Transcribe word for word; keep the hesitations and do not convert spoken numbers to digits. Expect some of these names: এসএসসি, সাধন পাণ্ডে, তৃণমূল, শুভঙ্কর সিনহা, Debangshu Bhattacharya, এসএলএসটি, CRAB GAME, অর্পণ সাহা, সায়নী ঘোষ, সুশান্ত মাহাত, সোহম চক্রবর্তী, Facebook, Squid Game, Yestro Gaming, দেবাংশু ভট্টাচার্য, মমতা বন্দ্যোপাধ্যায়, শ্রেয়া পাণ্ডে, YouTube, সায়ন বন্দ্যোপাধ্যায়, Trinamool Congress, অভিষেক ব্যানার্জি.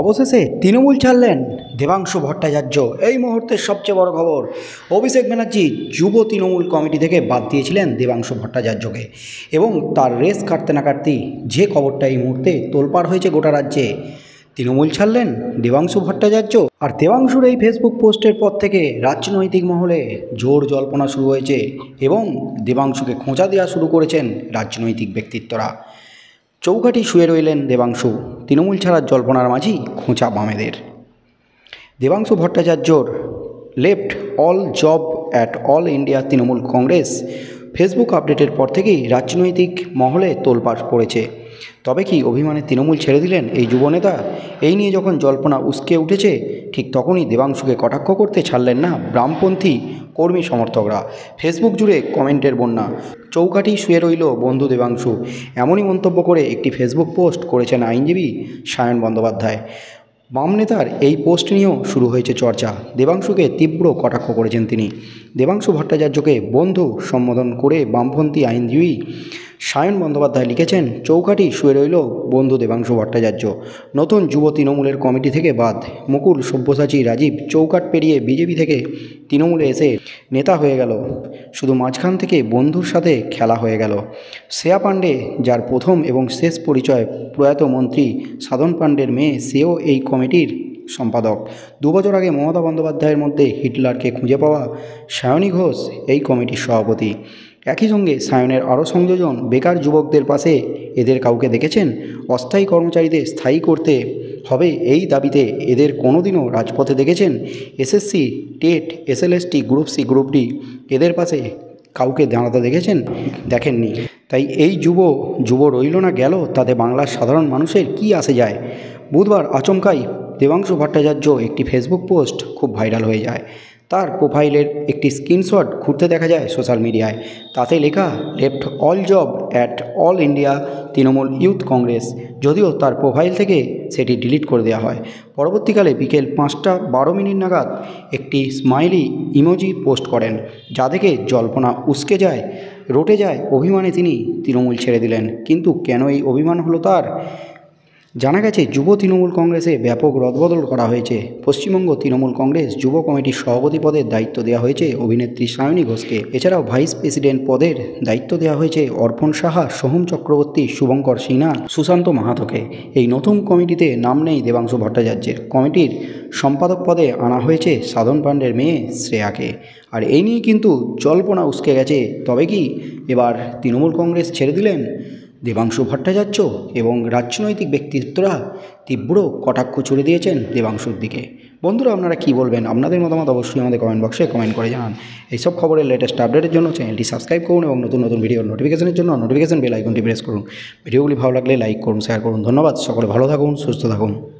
অবশেষে তৃণমূল ছাড়লেন দেবাংশু ভট্টাচার্য। এই মুহূর্তের সবচেয়ে বড় খবর, অভিষেক ব্যানার্জি যুব তৃণমূল কমিটি থেকে বাদ দিয়েছিলেন দেবাংশু ভট্টাচার্যকে এবং তার রেস কাটতে না কাটতেই যে খবরটা এই মুহূর্তে তোলপাড় হয়েছে গোটা রাজ্যে, তৃণমূল ছাড়লেন দেবাংশু ভট্টাচার্য। আর দেবাংশুর এই ফেসবুক পোস্টের পর থেকে রাজনৈতিক মহলে জোর জল্পনা শুরু হয়েছে এবং দেবাংশুকে খোঁচা দেওয়া শুরু করেছেন রাজনৈতিক ব্যক্তিত্বরা। চৌকাঠি শুয়ে রইলেন দেবাংশু, তৃণমূল ছাড়ার জল্পনার মাঝি খোঁচা বামেদের। দেবাংশু ভট্টাচার্যর left all job at all India তৃণমূল Congress Facebook আপডেটের পর থেকেই রাজনৈতিক মহলে তোলপাড় পড়েছে। তবে কি অভিমানে তৃণমূল ছেড়ে দিলেন এই যুবনেতা? এই নিয়ে যখন জল্পনা উস্কে উঠেছে ঠিক তখনই দেবাংশুকে কটাক্ষ করতে ছাড়লেন না বামপন্থী কর্মী সমর্থকরা। ফেসবুক জুড়ে কমেন্টের বন্যা, চৌকাঠি শুয়ে রইল বন্ধু দেবাংশু, এমনই মন্তব্য করে একটি ফেসবুক পোস্ট করেছেন আইনজীবী সায়ন বন্দ্যোপাধ্যায়। বাম নেতার এই পোস্ট নিয়েও শুরু হয়েছে চর্চা। দেবাংশুকে তীব্র কটাক্ষ করেছেন তিনি। দেবাংশু ভট্টাচার্যকে বন্ধু সম্বোধন করে বামপন্থী আইনজীবী সায়ন বন্দ্যোপাধ্যায় লিখেছেন, চৌকাঠি শুয়ে রইল বন্ধু দেবাংশু ভট্টাচার্য, নতুন যুব তৃণমূলের কমিটি থেকে বাদ। মুকুল সব্যসাচী রাজীব চৌকাঠ পেরিয়ে বিজেপি থেকে তৃণমূলে এসে নেতা হয়ে গেল, শুধু মাঝখান থেকে বন্ধুর সাথে খেলা হয়ে গেল। শ্রেয়া পাণ্ডে, যার প্রথম এবং শেষ পরিচয় প্রয়াত মন্ত্রী সাধন পাণ্ডের মেয়ে, সেও এই কমিটির সম্পাদক। দু বছর আগে মমতা বন্দ্যোপাধ্যায়ের মধ্যে হিটলারকে খুঁজে পাওয়া সায়নী ঘোষ এই কমিটির সভাপতি। একই সঙ্গে সায়নের আরও সংযোজন, বেকার যুবকদের পাশে এদের কাউকে দেখেছেন? অস্থায়ী কর্মচারীদের স্থায়ী করতে হবে এই দাবিতে এদের কোনোদিনও রাজপথে দেখেছেন? এসএসসি, TET, এসএলএসটি, group C, group D এদের পাশে কাউকে দাঁড়াতে দেখেছেন? দেখেননি। তাই এই যুব যুব রইল না গেল, তাতে বাংলার সাধারণ মানুষের কি আসে যায়? বুধবার আচমকাই দেবাংশু ভট্টাচার্য একটি ফেসবুক পোস্ট খুব ভাইরাল হয়ে যায়। তার প্রোফাইলের একটি স্ক্রিনশট ঘুরতে দেখা যায় সোশ্যাল মিডিয়ায়। তাতে লেখা, left all job at all India তৃণমূল youth Congress. যদিও তার প্রোফাইল থেকে সেটি ডিলিট করে দেওয়া হয়। পরবর্তীকালে বিকেল পাঁচটা বারো মিনিট নাগাদ একটি স্মাইলি ইমোজি পোস্ট করেন, যা দেখে জল্পনা উস্কে যায়, রটে যায়। অভিমানে তিনি তৃণমূল ছেড়ে দিলেন, কিন্তু কেন এই অভিমান হলো তার? জানা গেছে যুব তৃণমূল কংগ্রেসে ব্যাপক রদবদল করা হয়েছে। পশ্চিমবঙ্গ তৃণমূল কংগ্রেস যুব কমিটির সভাপতি পদের দায়িত্ব দেওয়া হয়েছে অভিনেত্রী সায়নী ঘোষকে। এছাড়াও ভাইস প্রেসিডেন্ট পদের দায়িত্ব দেওয়া হয়েছে অর্পণ সাহা, সোহম চক্রবর্তী, শুভঙ্কর সিনহা, সুশান্ত মাহাতকে। এই নতুন কমিটিতে নাম নেই দেবাংশু ভট্টাচার্যের। কমিটির সম্পাদক পদে আনা হয়েছে সাধন পাণ্ডের মেয়ে শ্রেয়াকে। আর এই নিয়ে কিন্তু জল্পনা উস্কে গেছে। তবে কি এবার তৃণমূল কংগ্রেস ছেড়ে দিলেন দেবাংশু ভট্টাচার্য? এবং রাজনৈতিক ব্যক্তিত্বরা তীব্র কটাক্ষ ছুড়ে দিয়েছেন দেবাংশুর দিকে। বন্ধুরা, আপনারা কি বলবেন? আপনাদের মতামত অবশ্যই আমাদের কমেন্ট বক্সে কমেন্ট করে জানান। এইসব খবরের লেটেস্ট আপডেটের জন্য চ্যানেলটি সাবস্ক্রাইব করুন এবং নতুন নতুন ভিডিওর নোটিফিকেশনের জন্য নোটিফিকেশন বেল আইকনটি প্রেস করুন। ভিডিওগুলি ভালো লাগলে লাইক করুন, শেয়ার করুন। ধন্যবাদ। সকলে ভালো থাকুন, সুস্থ থাকুন।